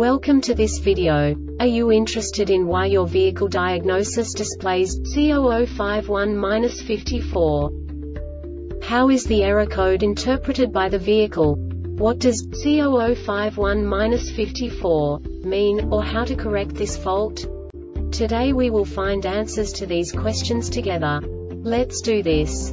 Welcome to this video. Are you interested in why your vehicle diagnosis displays C0051-54? How is the error code interpreted by the vehicle? What does C0051-54 mean, or how to correct this fault? Today we will find answers to these questions together. Let's do this.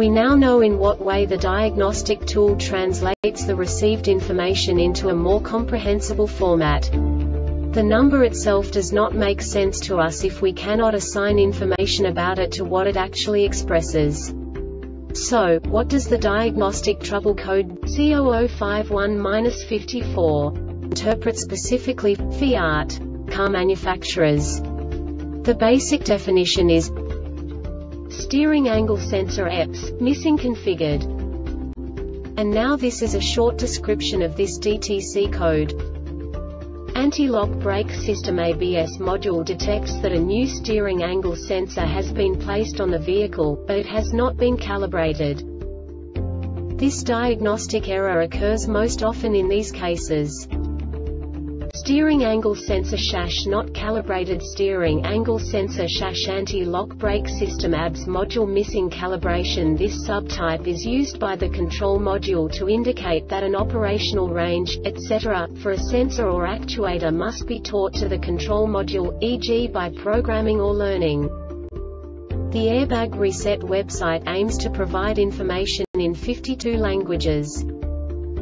We now know in what way the diagnostic tool translates the received information into a more comprehensible format. The number itself does not make sense to us if we cannot assign information about it to what it actually expresses. So, what does the diagnostic trouble code C0051-54 interpret specifically for Fiat car manufacturers? The basic definition is steering angle sensor EPS, missing configured. And now this is a short description of this DTC code. Anti-lock brake system ABS module detects that a new steering angle sensor has been placed on the vehicle, but it has not been calibrated. This diagnostic error occurs most often in these cases. Steering angle sensor / not calibrated. Steering angle sensor / anti-lock brake system ABS module missing calibration. This subtype is used by the control module to indicate that an operational range, etc., for a sensor or actuator must be taught to the control module, e.g. by programming or learning. The Airbag Reset website aims to provide information in 52 languages.